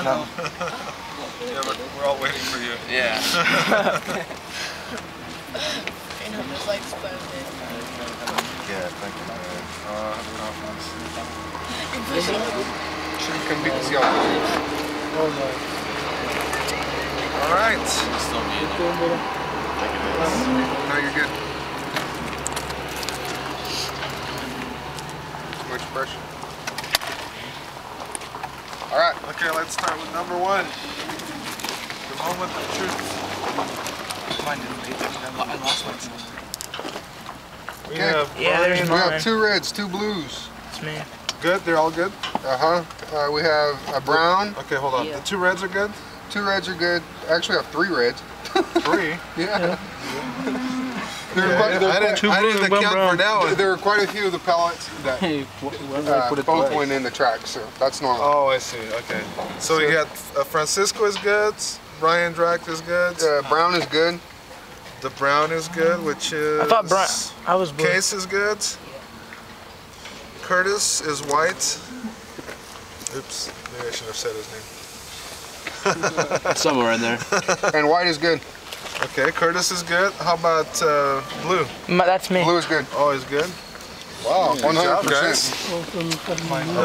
Snow. Yeah, we're all waiting for you. Yeah. And I'm just like splendid. Yeah, thank you, man. All right. No, you're good. Which brush? All right. Okay, let's start with number one. The moment of truth. Mine didn't leave. I lost one. Okay. We have two reds, two blues. It's me. Good. They're all good. We have a brown. Okay, hold on. Yeah. The two reds are good. Two reds are good. Actually, I have three reds. Three? Yeah. There were quite a few of the pellets that both went in the track, so that's normal. Oh, I see. Okay. So you got Francisco is good, Brian Drack is good. Brown is good. The brown is good, which is... I thought Brian... I was blue. Case is good. Curtis is white. Oops. Maybe I should have said his name. Somewhere in there. And white is good. Okay, Curtis is good. How about blue? That's me. Blue is good. Oh, is good. Wow, 100%.